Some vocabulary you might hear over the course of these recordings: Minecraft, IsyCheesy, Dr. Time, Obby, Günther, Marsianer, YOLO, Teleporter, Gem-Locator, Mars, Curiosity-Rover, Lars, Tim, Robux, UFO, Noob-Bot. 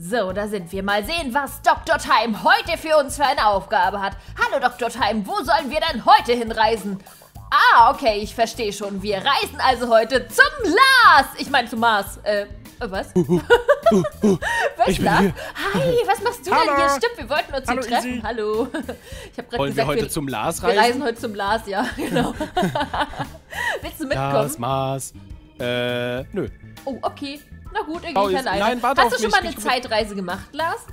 So, da sind wir. Mal sehen, was Dr. Time heute für uns für eine Aufgabe hat. Hallo Dr. Time, wo sollen wir denn heute hinreisen? Ah, okay, ich verstehe schon. Wir reisen also heute zum Lars. Ich meine zum Mars. Was? Was, ich bin hier. Hi, was machst du denn hier? Stimmt, wir wollten uns hier treffen. Easy. Hallo. Ich hab grad gesagt, wir heute zum Lars reisen? Wir reisen heute zum Lars, ja, genau. Willst du mitkommen? Lars, Mars. Nö. Oh, okay. Na gut, irgendwie nein, warte. Hast du schon mal eine Zeitreise gemacht, Lars?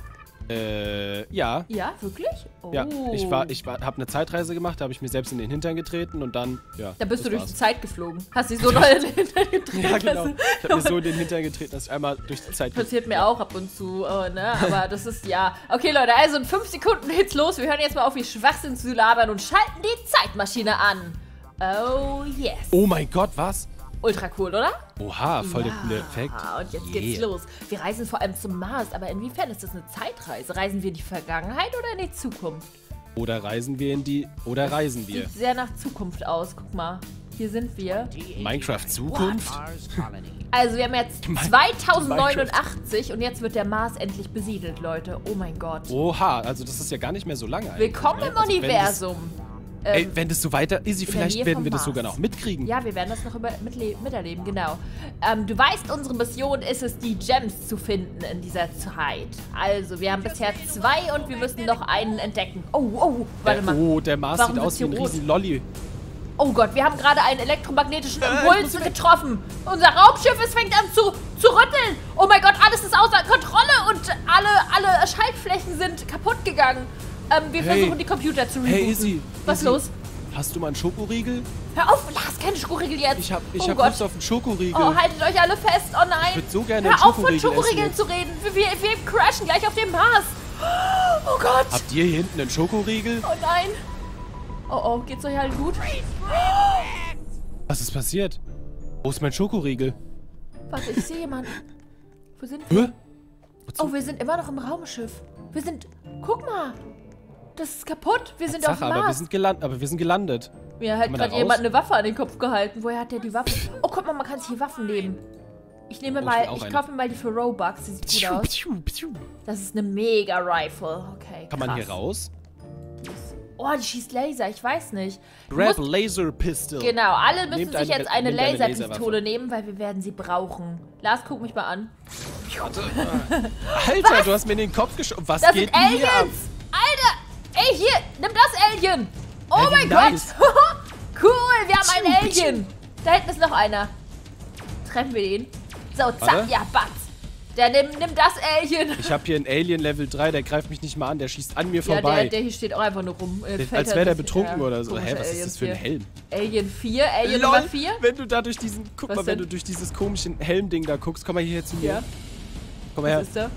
Ja. Ja, wirklich? Oh. Ja, ich habe eine Zeitreise gemacht, da habe ich mir selbst in den Hintern getreten und dann, ja. Da bist du durch die Zeit geflogen. Hast dich so doll in den Hintern getreten. Ja, genau. Ich habe mir so in den Hintern getreten, dass ich einmal durch die Zeit passiert mir auch ab und zu, ne? Aber das ist, ja. Okay, Leute, also in 5 Sekunden geht's los. Wir hören jetzt mal auf, wie Schwachsinn zu labern und schalten die Zeitmaschine an. Oh, yes. Oh mein Gott, was? Ultra cool, oder? Oha, voll der coole Effekt. Und jetzt geht's los. Wir reisen vor allem zum Mars, aber inwiefern ist das eine Zeitreise? Reisen wir in die Vergangenheit oder in die Zukunft? Oder reisen wir in die... Oder reisen wir? Sieht sehr nach Zukunft aus, guck mal. Hier sind wir. Minecraft Zukunft? What? Also wir haben jetzt 2089 und jetzt wird der Mars endlich besiedelt, Leute. Oh mein Gott. Oha, also das ist ja gar nicht mehr so lange. Willkommen im Universum. Ey, wenn das so weiter ist, vielleicht werden wir das sogar noch mitkriegen. Ja, wir werden das noch miterleben, genau. Du weißt, unsere Mission ist es, die Gems zu finden in dieser Zeit. Also, wir haben bisher 2 und wir müssen noch einen entdecken. Oh, warte mal. Oh, der Mars sieht aus wie ein riesen Lolli. Oh Gott, wir haben gerade einen elektromagnetischen Impuls getroffen. Unser Raumschiff fängt an zu rütteln. Oh mein Gott, alles ist außer Kontrolle und alle Schaltflächen sind kaputt gegangen. Wir versuchen, die Computer zu rebooten. Hey, easy. Was ist los? Hast du mal einen Schokoriegel? Hör auf, Lars, keine Schokoriegel jetzt. Ich hab Lust auf einen Schokoriegel. Oh, haltet euch alle fest. Oh nein. Ich würde so gerne einen Schokoriegel essen. Hör auf, von Schokoriegeln zu reden. Wir crashen gleich auf dem Mars. Oh Gott. Habt ihr hier hinten einen Schokoriegel? Oh nein. Oh, geht's euch allen gut? Was ist passiert? Wo ist mein Schokoriegel? Warte, ich sehe jemanden. Wo sind wir? Oh, wir sind immer noch im Raumschiff. Wir sind... Guck mal. Das ist kaputt. Wir sind auf dem Mars. Aber wir sind gelandet. Mir hat gerade jemand eine Waffe an den Kopf gehalten. Woher hat der die Waffe? Oh, guck mal, man kann sich hier Waffen nehmen. Ich kaufe mir mal die für Robux. Die sieht gut aus. Das ist eine Mega-Rifle. Okay, krass. Kann man hier raus? Oh, die schießt Laser. Ich weiß nicht. Grab Laser Pistol. Genau, alle müssen sich jetzt eine Laserpistole nehmen, weil wir werden sie brauchen. Lars, guck mich mal an. Alter, du hast mir in den Kopf geschossen. Was geht denn hier ab? Alter! Ey, hier, nimm das Alien. Oh mein Gott. Cool, wir haben ein Alien. Da hinten ist noch einer. Treffen wir den. So, zack, ja, batz. Der nimm das Alien. Ich habe hier ein Alien Level 3, der greift mich nicht mal an, der schießt an mir vorbei. Ja, der hier steht auch einfach nur rum. Als wäre der betrunken oder so. Hä, was ist das für ein Helm? Alien 4, Alien Nummer 4. Wenn du da durch diesen, guck mal, wenn du durch dieses komische Helm-Ding da guckst, komm mal hierher zu mir. Komm mal her. Was ist der?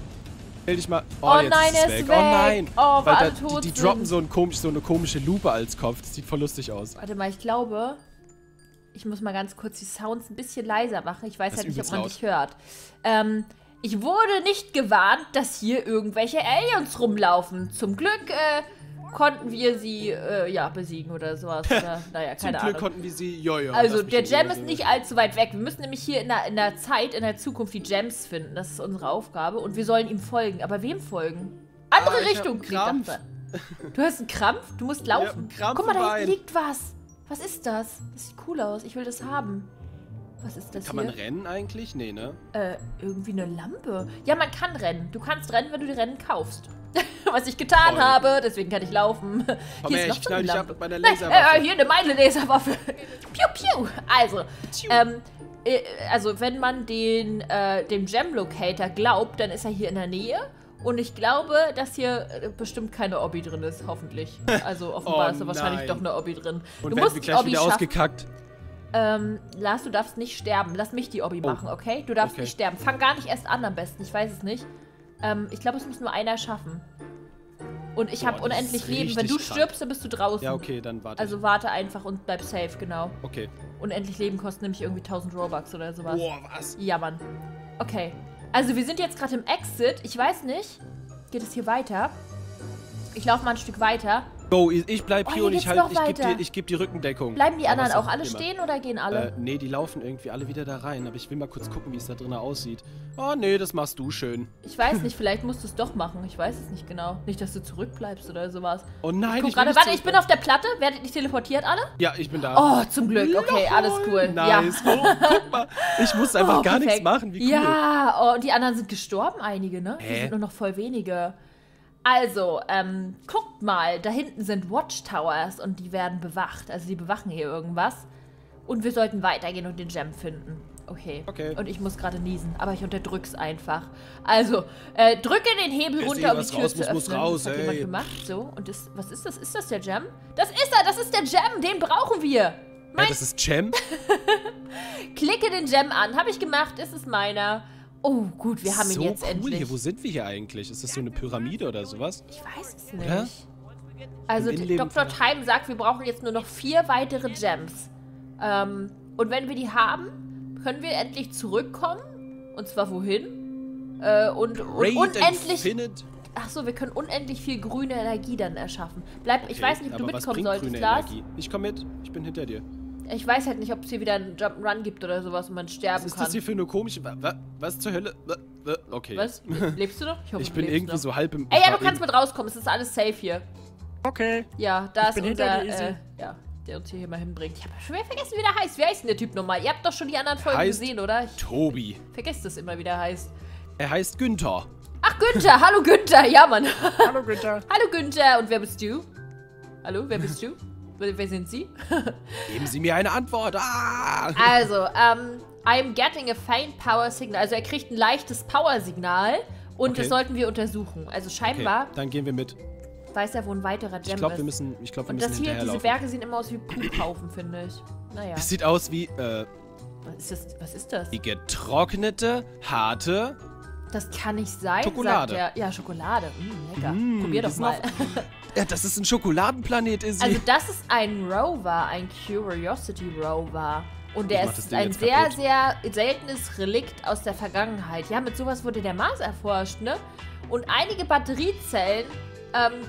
Dich mal. Oh nein, er ist weg. Oh nein. Oh, weil da, die droppen so eine komische Lupe als Kopf. Das sieht voll lustig aus. Warte mal, ich glaube, ich muss mal ganz kurz die Sounds ein bisschen leiser machen. Ich weiß ja nicht, ob man dich hört. Ich wurde nicht gewarnt, dass hier irgendwelche Aliens rumlaufen. Zum Glück konnten wir sie besiegen oder sowas. Oder, naja, keine Ahnung. Zum Glück konnten wir sie, also der Gem ist nicht allzu weit weg. Wir müssen nämlich hier in der Zeit, in der Zukunft die Gems finden. Das ist unsere Aufgabe. Und wir sollen ihm folgen. Aber wem folgen? Andere Richtung. Du hast einen Krampf? Du musst laufen. Guck mal, da hinten liegt was. Was ist das? Das sieht cool aus. Ich will das haben. Was ist das hier? Kann man rennen eigentlich? Nee, ne? Irgendwie eine Lampe. Ja, man kann rennen. Du kannst rennen, wenn du die Rennen kaufst. Was ich getan habe, deswegen kann ich laufen. Komm her, ich knall dich ab mit meiner Laserwaffe. Hier meine Laserwaffe. Piu, piu. Also wenn man dem Gem-Locator glaubt, dann ist er hier in der Nähe. Und ich glaube, dass hier bestimmt keine Obby drin ist, hoffentlich. Also offenbar ist da wahrscheinlich doch eine Obby drin. Und du musst die Obby wieder ausgekackt. Lars, du darfst nicht sterben. Lass mich die Obby machen, okay? Du darfst nicht sterben. Fang gar nicht erst an am besten, ich weiß es nicht. Ich glaube, es muss nur einer schaffen. Und ich habe unendlich Leben. Wenn du stirbst, dann bist du draußen. Ja, okay, dann warte. Also warte einfach und bleib safe, genau. Okay. Unendlich Leben kostet nämlich irgendwie 1000 Robux oder sowas. Boah, was? Ja, Mann. Okay. Also wir sind jetzt gerade im Exit. Ich weiß nicht. Geht es hier weiter? Ich laufe mal ein Stück weiter. Go, ich bleib hier und ich geb die Rückendeckung. Bleiben die anderen auch alle stehen oder gehen alle? Nee, die laufen irgendwie alle wieder da rein. Aber ich will mal kurz gucken, wie es da drin aussieht. Oh nee, das machst du schön. Ich weiß nicht, vielleicht musst du es doch machen. Ich weiß es nicht genau. Nicht, dass du zurückbleibst oder sowas. Oh nein, ich gerade. Warte, ich bin auf der Platte. Werdet nicht teleportiert alle? Ja, ich bin da. Oh, zum Glück. Okay, alles cool. Nice. Ja. Oh, guck mal. Ich musste einfach gar nichts machen. Wie cool. Ja, oh, die anderen sind gestorben, einige, ne? Die sind nur noch voll wenige. Also, guckt mal, da hinten sind Watchtowers und die werden bewacht. Also die bewachen hier irgendwas. Und wir sollten weitergehen und den Gem finden. Okay. Und ich muss gerade niesen, aber ich unterdrück's einfach. Also, drücke den Hebel runter, um die Tür zu öffnen. Das hat jemand gemacht, so. Und das, was ist das? Ist das der Gem? Das ist er, das ist der Gem, den brauchen wir. Das ist Gem? Klicke den Gem an, habe ich gemacht, ist es meiner. Oh, gut, wir haben ihn jetzt endlich. Hier. Wo sind wir hier eigentlich? Ist das so eine Pyramide oder sowas? Ich weiß es nicht. Oder? Also, Dr. Time sagt, wir brauchen jetzt nur noch 4 weitere Gems. Und wenn wir die haben, können wir endlich zurückkommen. Und zwar wohin? Und unendlich... Achso, wir können unendlich viel grüne Energie dann erschaffen. Ich weiß nicht, ob du mitkommen solltest, Lars. Ich komme mit. Ich bin hinter dir. Ich weiß halt nicht, ob es hier wieder einen Jump'n'Run gibt oder sowas und man sterben kann. Was ist das hier für eine komische... Was zur Hölle? Okay. Was? Lebst du noch? Ich hoffe, ich bin irgendwie so halb im... Ey, ja, du kannst mit rauskommen. Es ist alles safe hier. Okay. Ja, da ist unser... ja, der uns hier mal hinbringt. Ich habe schon wieder vergessen, wie der heißt. Wie heißt denn der Typ nochmal? Ihr habt doch schon die anderen Folgen gesehen, oder? Tobi. Vergesst das immer, wie der heißt. Er heißt Günther. Ach, Günther. Hallo, Günther. Ja, Mann. Hallo, Günther. Hallo, Günther. Und wer bist du? Hallo, wer bist du? Wer sind Sie? Geben Sie mir eine Antwort. Ah! Also, I'm getting a faint power signal. Also er kriegt ein leichtes Power-Signal und das sollten wir untersuchen. Also scheinbar... Okay, dann gehen wir mit. Weiß er, wo ein weiterer Gem ist. Ich glaube, wir müssen hinterherlaufen. Diese Berge sehen immer aus wie Kuhhaufen, finde ich. Naja. Es sieht aus wie, Was ist das? Die getrocknete, harte... Das kann nicht sein, Schokolade. Sagt er. Ja, Schokolade. Lecker. Probier doch mal. Ja, das ist ein Schokoladenplanet, Izzy. Also das ist ein Rover, ein Curiosity-Rover. Und der ist ein sehr, sehr seltenes Relikt aus der Vergangenheit. Ja, mit sowas wurde der Mars erforscht, ne? Und einige Batteriezellen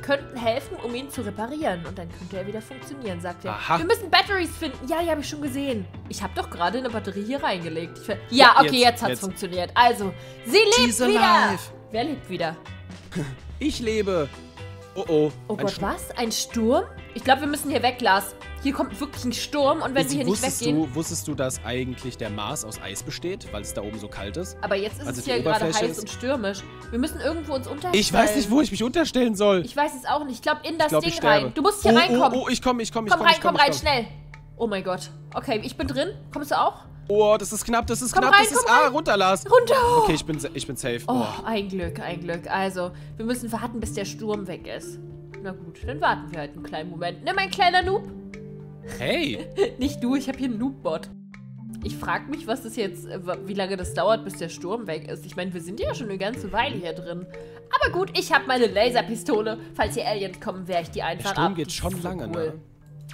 könnten helfen, um ihn zu reparieren. Und dann könnte er wieder funktionieren, sagt er. Aha. Wir müssen Batteries finden. Ja, die habe ich schon gesehen. Ich habe doch gerade eine Batterie hier reingelegt. Ja, okay, jetzt hat es funktioniert. Also, sie lebt wieder. Wer lebt wieder? Ich lebe. Oh, oh. Oh Gott, was? Ein Sturm? Ich glaube, wir müssen hier weg, Lars. Hier kommt wirklich ein Sturm und wenn wir hier nicht weggehen... Wusstest du, dass eigentlich der Mars aus Eis besteht, weil es da oben so kalt ist? Aber jetzt ist es hier gerade heiß und stürmisch. Wir müssen irgendwo uns unterstellen. Ich weiß nicht, wo ich mich unterstellen soll. Ich weiß es auch nicht. Ich glaube, in das Ding rein. Du musst hier reinkommen. Oh, ich komme, ich komme. Komm rein, komm rein, schnell. Oh mein Gott. Okay, ich bin drin. Kommst du auch? Oh, das ist knapp, das ist knapp. Das ist runter, Lars. Runter. Okay, ich bin safe. Oh, ein Glück, ein Glück. Also, wir müssen warten, bis der Sturm weg ist. Na gut, dann warten wir halt einen kleinen Moment. Ne, mein kleiner Noob? Hey. Nicht du, ich habe hier einen Noob-Bot. Ich frage mich, was das jetzt, wie lange das dauert, bis der Sturm weg ist. Ich meine, wir sind ja schon eine ganze Weile hier drin. Aber gut, ich habe meine Laserpistole. Falls hier Aliens kommen, wehre ich die einfach ab. Der Sturm geht schon lange, ne?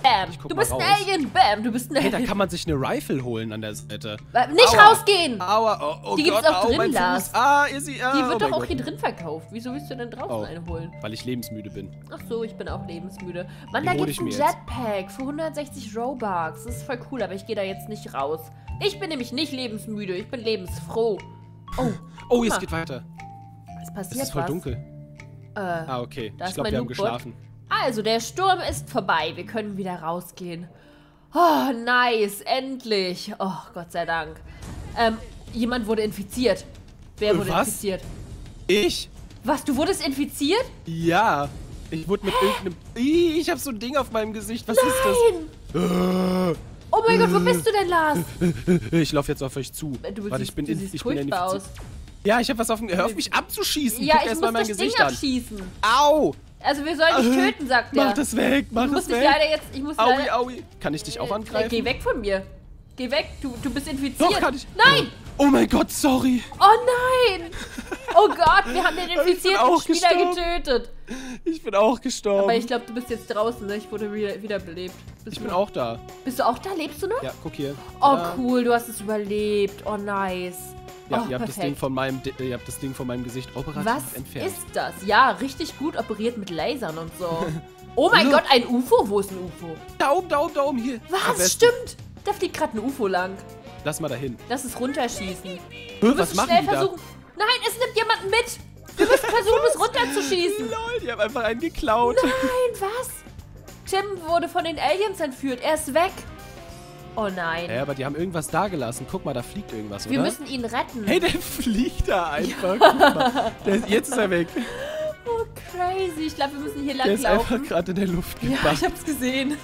Bam, du bist ein Alien, bam, du bist ein Alien. Hey, da kann man sich eine Rifle holen an der Seite. Nicht rausgehen! Aua, oh, oh, die gibt's auch drin, Lars. Die wird doch auch hier drin verkauft. Wieso willst du denn draußen eine holen? Weil ich lebensmüde bin. Ach so, ich bin auch lebensmüde. Mann, da gibt's ein Jetpack für 160 Robux. Das ist voll cool, aber ich gehe da jetzt nicht raus. Ich bin nämlich nicht lebensmüde, ich bin lebensfroh. Oh, oh, jetzt geht weiter. Was passiert? Es ist voll dunkel. Okay. Ich glaube, wir haben geschlafen. Also, der Sturm ist vorbei. Wir können wieder rausgehen. Oh, nice. Endlich. Oh, Gott sei Dank. Jemand wurde infiziert. Wer wurde infiziert? Ich? Was, du wurdest infiziert? Ja. Ich wurde mit irgendeinem... Ich habe so ein Ding auf meinem Gesicht. Was ist das? Oh mein Gott, wo bist du denn, Lars? Ich laufe jetzt auf euch zu. Ich bin furchtbar aus. Ja, ich habe was auf dem... Hör auf mich abzuschießen. Ja, ich muss mein Gesicht abschießen. Au! Also wir sollen dich töten, sagt er. Mach das weg, mach das weg. Aui, aui. Kann ich dich auch angreifen? Geh weg von mir. Geh weg, du bist infiziert. Doch, kann ich. Nein! Oh mein Gott, sorry. Oh nein! Oh Gott, wir haben den infizierten Spieler getötet. Ich bin auch gestorben. Aber ich glaube, du bist jetzt draußen, ne? Ich wurde wiederbelebt. Ich bin auch da. Bist du auch da? Lebst du noch? Ja, guck hier. Oh cool, du hast es überlebt. Oh nice. Ja, oh, ihr habt das Ding von meinem, ihr habt das Ding von meinem Gesicht operativ entfernt. Was ist das? Ja, richtig gut operiert mit Lasern und so. Oh mein Gott, ein UFO? Wo ist ein UFO? Daumen hier. Was? Stimmt. Da fliegt gerade ein UFO lang. Lass mal dahin. Lass es runterschießen. Was machen die da? Nein, es nimmt jemanden mit. Wir müssen versuchen, es runterzuschießen. Lol, die haben einfach einen geklaut. Nein, was? Tim wurde von den Aliens entführt. Er ist weg. Oh nein. Ja, aber die haben irgendwas da gelassen. Guck mal, da fliegt irgendwas, oder? Wir müssen ihn retten. Hey, der fliegt da einfach. Ja. Guck mal. Jetzt ist er weg. Oh, crazy. Ich glaube, wir müssen hier lang laufen. Der ist einfach gerade in der Luft gebracht. Ja, ich hab's gesehen.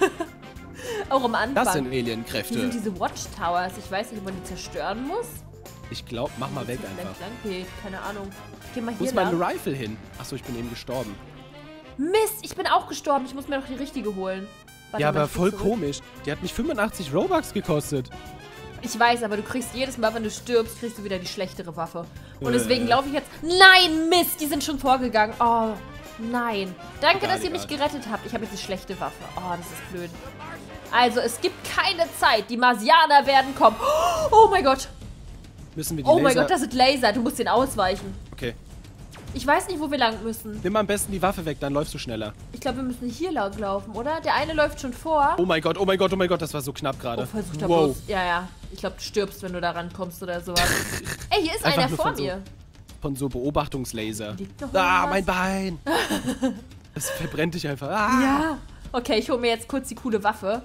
Auch am Anfang. Das sind Alienkräfte. Die sind diese Watchtowers. Ich weiß nicht, ob man die zerstören muss. Ich glaube, mach mal weg einfach. Okay, keine Ahnung. Ich geh mal hier lang. Wo ist mein Rifle hin? Achso, ich bin eben gestorben. Mist, ich bin auch gestorben. Ich muss mir noch die richtige holen. Warte, ja, aber voll komisch. Die hat mich 85 Robux gekostet. Ich weiß, aber du kriegst jedes Mal, wenn du stirbst, kriegst du wieder die schlechtere Waffe. Und deswegen laufe ich jetzt... Nein, Mist, die sind schon vorgegangen. Oh, nein. Danke, dass ihr mich gerettet habt. Ich habe jetzt eine schlechte Waffe. Oh, das ist blöd. Also, es gibt keine Zeit. Die Marsianer werden kommen. Oh mein Gott. Müssen wir die Laser... mein Gott, das sind Laser. Du musst den ausweichen. Okay. Ich weiß nicht, wo wir lang müssen. Nimm am besten die Waffe weg, dann läufst du schneller. Ich glaube, wir müssen hier lang laufen, oder? Der eine läuft schon vor. Oh mein Gott, oh mein Gott, oh mein Gott, das war so knapp gerade. Oh, versuch da bloß. Ja, ja. Ich glaube, du stirbst, wenn du da rankommst oder sowas. Ey, hier ist einer vor mir. Von so Beobachtungslaser. Ah, mein Bein. Das verbrennt dich einfach. Ah. Ja. Okay, ich hole mir jetzt kurz die coole Waffe.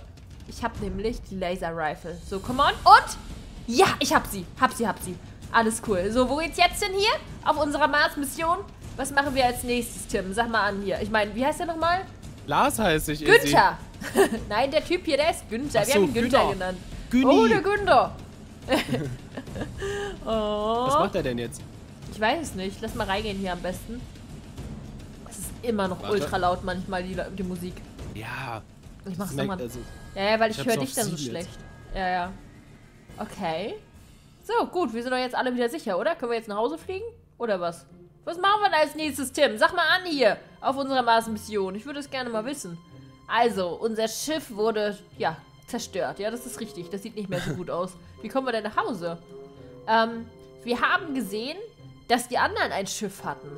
Ich habe nämlich die Laser-Rifle. So, come on. Und? Ja, ich hab sie. Hab sie, hab sie. Alles cool. So, wo geht's jetzt denn hier? Auf unserer Mars-Mission? Was machen wir als nächstes, Tim? Sag mal an hier. Ich meine, wie heißt der nochmal? Lars heißt ich. Günther. Nein, der Typ hier, der ist Günther. Wir haben ihn Günther genannt. Oh, der Günther. Oh. Was macht er denn jetzt? Ich weiß es nicht. Lass mal reingehen hier am besten. Es ist immer noch ultra laut manchmal, die Musik. Ja. Ich mach's nochmal. Also, ja, weil ich höre dich dann so schlecht. Jetzt. Ja, ja. Okay. So, gut, wir sind doch jetzt alle wieder sicher, oder? Können wir jetzt nach Hause fliegen? Oder was? Was machen wir denn als nächstes, Tim? Sag mal an hier, auf unserer Mars-Mission. Ich würde es gerne mal wissen. Also, unser Schiff wurde, ja, zerstört. Ja, das ist richtig. Das sieht nicht mehr so gut aus. Wie kommen wir denn nach Hause? Wir haben gesehen, dass die anderen ein Schiff hatten.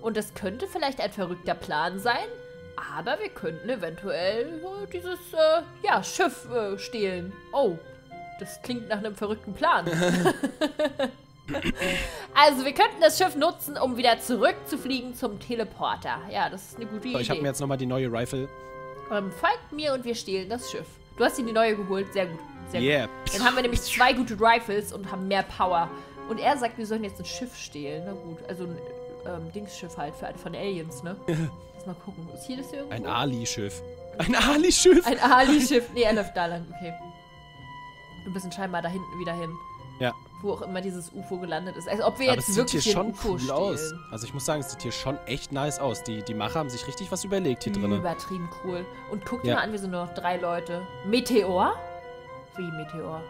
Und das könnte vielleicht ein verrückter Plan sein, aber wir könnten eventuell dieses, ja, Schiff stehlen. Oh, das klingt nach einem verrückten Plan. Also, wir könnten das Schiff nutzen, um wieder zurückzufliegen zum Teleporter. Ja, das ist eine gute Idee. Ich habe mir jetzt nochmal die neue Rifle. Folgt mir und wir stehlen das Schiff. Du hast dir die neue geholt. Sehr gut. Sehr gut. Dann haben wir nämlich zwei gute Rifles und haben mehr Power. Und er sagt, wir sollen jetzt ein Schiff stehlen. Na gut, also ein Dingsschiff halt von Aliens, ne? Lass mal gucken. Ist hier das irgendwo? Ein Ali-Schiff. Ein Ali-Schiff? Ein Ali-Schiff. Nee, er läuft da lang. Okay. Du bist scheinbar da hinten wieder hin. Ja. Wo auch immer dieses UFO gelandet ist. Also ob wir jetzt wirklich hier ein UFO stehlen. Aus. Also ich muss sagen, es sieht hier schon echt nice aus. Die Macher haben sich richtig was überlegt hier drin. Übertrieben cool. Und guck dir mal an, wir sind nur noch 3 Leute. Meteor? Wie Meteor?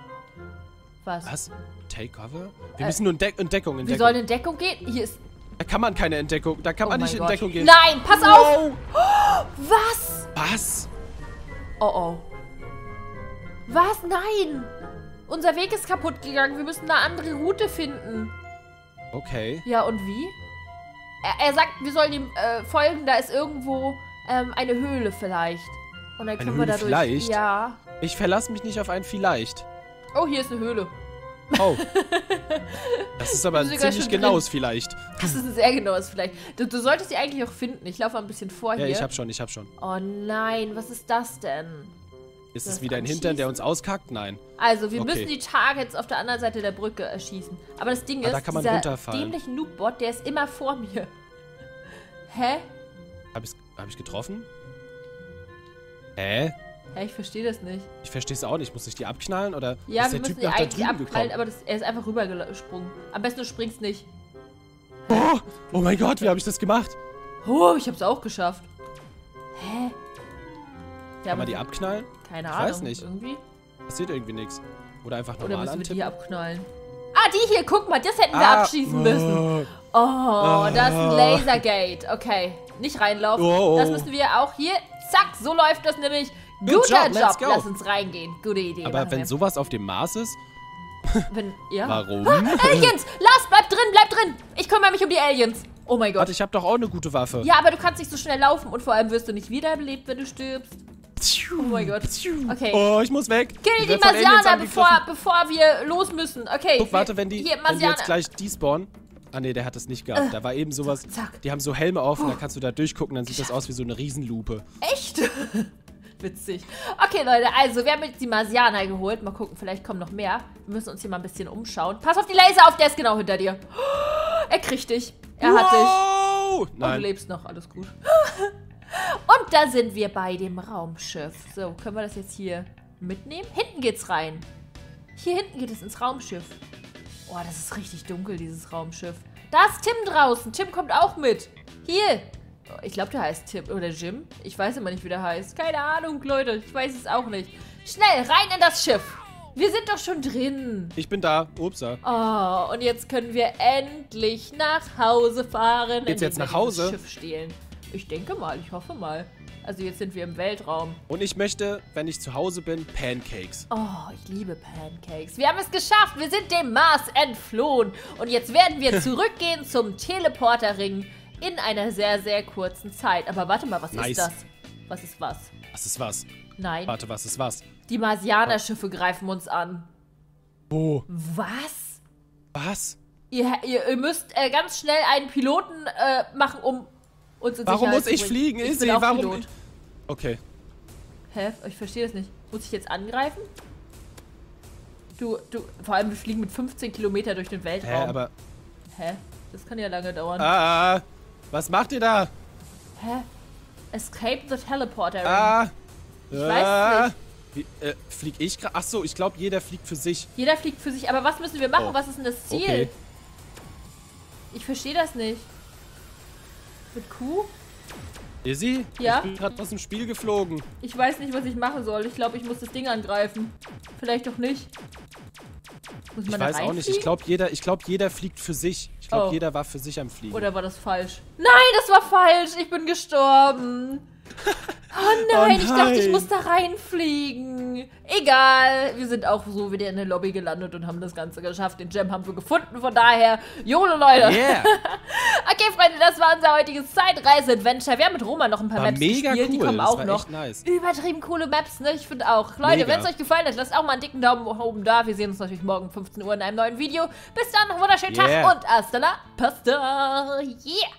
Was? Was? Takeover? Wir müssen nur in Deckung. Wir sollen in Deckung gehen? Hier ist... Da kann man keine Entdeckung. Da kann man nicht in Deckung gehen. Nein, pass auf! Oh, was? Was? Oh oh. Was? Nein! Unser Weg ist kaputt gegangen. Wir müssen eine andere Route finden. Okay. Ja, und wie? Er sagt, wir sollen ihm folgen. Da ist irgendwo eine Höhle vielleicht. Und dann können wir dadurch... Vielleicht? Ja. Ich verlasse mich nicht auf ein Vielleicht. Oh, hier ist eine Höhle. Oh. Das ist aber ein ziemlich genaues Vielleicht. Das ist ein sehr genaues Vielleicht. Du solltest sie eigentlich auch finden. Ich laufe ein bisschen vor hier. Ja, ich hab schon. Oh nein, was ist das denn? Ist es wieder ein Hintern, der uns auskackt? Nein. Also, wir müssen die Targets auf der anderen Seite der Brücke erschießen. Aber das Ding ist, da kann man runterfallen. Dieser dämliche Noob-Bot, der ist immer vor mir. Hä? Hab ich getroffen? Hä? Hä, ich verstehe das nicht. Ich verstehe es auch nicht. Muss ich die abknallen? Oder ja, ist der Typ nach da drüben abknallen, gekommen? Aber er ist einfach rübergesprungen. Am besten du springst nicht. Boah! Oh mein Gott, wie habe ich das gemacht? Oh, ich hab's auch geschafft. Hä? Kann man die abknallen? Keine Ahnung. Ich weiß nicht. Irgendwie? Passiert irgendwie nichts. Oder einfach normal antippen. Oder müssen wir die hier abknallen? Ah, die hier! Guck mal, das hätten wir abschießen müssen. Oh, da ist ein Lasergate. Okay, nicht reinlaufen. Das müssen wir auch hier. Zack, so läuft das nämlich. Guter Job. Lass uns reingehen. Gute Idee. Aber wenn sowas auf dem Mars ist, Wenn, ja. Warum? Aliens! Lars, bleib drin, bleib drin! Ich kümmere mich um die Aliens. Oh mein Gott. Warte, ich habe doch auch eine gute Waffe. Ja, aber du kannst nicht so schnell laufen und vor allem wirst du nicht wiederbelebt, wenn du stirbst. Oh mein Gott. Okay. Oh, ich muss weg. Kill die Marsianer, bevor wir los müssen. Okay. Guck, warte, wenn die jetzt gleich despawnen. Ah ne, der hat das nicht gehabt. Da war eben sowas. Zack. Die haben so Helme auf und da kannst du da durchgucken, dann sieht das aus wie so eine Riesenlupe. Echt? Witzig. Okay, Leute, also wir haben jetzt die Marsianer geholt. Mal gucken, vielleicht kommen noch mehr. Wir müssen uns hier mal ein bisschen umschauen. Pass auf die Laser auf, der ist genau hinter dir. Er kriegt dich. Er hat dich. Nein. Und du lebst noch, alles gut. Und da sind wir bei dem Raumschiff. So, können wir das jetzt hier mitnehmen? Hinten geht's rein. Hier hinten geht es ins Raumschiff. Oh, das ist richtig dunkel, dieses Raumschiff. Da ist Tim draußen. Tim kommt auch mit. Hier. Ich glaube, der heißt Tim oder Jim. Ich weiß immer nicht, wie der heißt. Keine Ahnung, Leute. Ich weiß es auch nicht. Schnell, rein in das Schiff. Wir sind doch schon drin. Ich bin da. Upsa. Oh, und jetzt können wir endlich nach Hause fahren. Geht's jetzt nach Hause? Schiff stehlen. Ich denke mal, ich hoffe mal. Also jetzt sind wir im Weltraum. Und ich möchte, wenn ich zu Hause bin, Pancakes. Oh, ich liebe Pancakes. Wir haben es geschafft. Wir sind dem Mars entflohen. Und jetzt werden wir zurückgehen zum Teleporterring in einer sehr, sehr kurzen Zeit. Aber warte mal, was ist das? Was ist was? Was ist was? Nein. Warte, was ist was? Die Marsianer-Schiffe greifen uns an. Wo? Was? Was? Ihr müsst ganz schnell einen Piloten machen, um... Warum muss ich fliegen? Warum? Okay. Hä? Ich verstehe das nicht. Muss ich jetzt angreifen? Vor allem wir fliegen mit 15 Kilometer durch den Weltraum. Hä, aber... Hä? Das kann ja lange dauern. Ah, was macht ihr da? Hä? Escape the Teleporter. Ah. Ich weiß nicht. Flieg ich gerade? Achso, ich glaube, jeder fliegt für sich. Jeder fliegt für sich, aber was müssen wir machen? Oh. Was ist denn das Ziel? Okay. Ich verstehe das nicht. Mit Q? Izzy? Ja? Ich bin gerade aus dem Spiel geflogen. Ich weiß nicht, was ich machen soll. Ich glaube, ich muss das Ding angreifen. Vielleicht doch nicht. Muss man da reinfliegen? Ich weiß auch nicht. Ich glaube, jeder fliegt für sich. Ich glaube, jeder war für sich am Fliegen. Oder war das falsch? Nein, das war falsch. Ich bin gestorben. Oh nein, ich dachte, ich muss da reinfliegen. Egal, wir sind auch so wieder in der Lobby gelandet und haben das Ganze geschafft. Den Gem haben wir gefunden, von daher, YOLO, Leute. Yeah. Okay, Freunde, das war unser heutiges Zeitreise-Adventure. Wir haben mit Roman noch ein paar Maps gespielt, die kommen auch noch. Nice. Übertrieben coole Maps, ne? Ich finde auch. Leute, wenn es euch gefallen hat, lasst auch mal einen dicken Daumen oben da. Wir sehen uns natürlich morgen um 15 Uhr in einem neuen Video. Bis dann, einen wunderschönen Tag und hasta la pasta. Yeah.